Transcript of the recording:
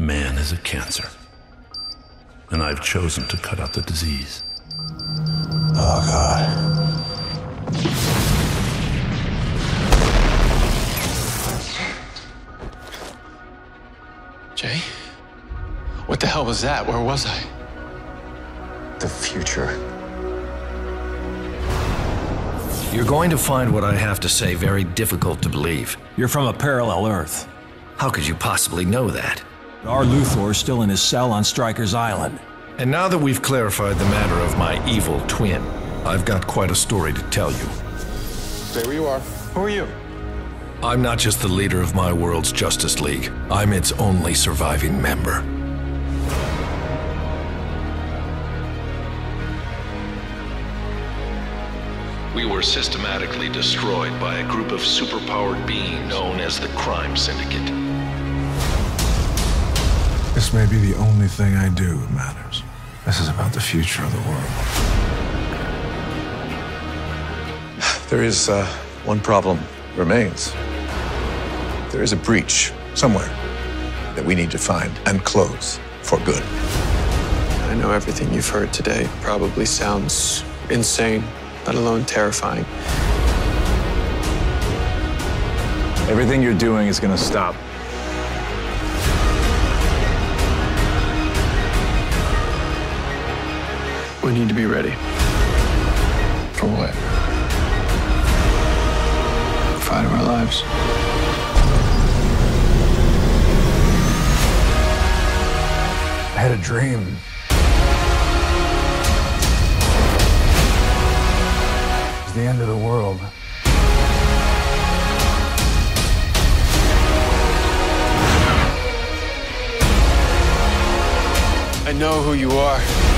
Man is a cancer. And I've chosen to cut out the disease. Oh, God. Jay? What the hell was that? Where was I? The future. You're going to find what I have to say very difficult to believe. You're from a parallel Earth. How could you possibly know that? Our Luthor's still in his cell on Striker's Island. And now that we've clarified the matter of my evil twin, I've got quite a story to tell you. Stay where you are. Who are you? I'm not just the leader of my world's Justice League. I'm its only surviving member. We were systematically destroyed by a group of superpowered beings known as the Crime Syndicate. This may be the only thing I do that matters. This is about the future of the world. There is one problem remains. There is a breach somewhere that we need to find and close for good. I know everything you've heard today probably sounds insane, let alone terrifying. Everything you're doing is going to stop. We need to be ready. For what? Fight of our lives. I had a dream. It was the end of the world. I know who you are.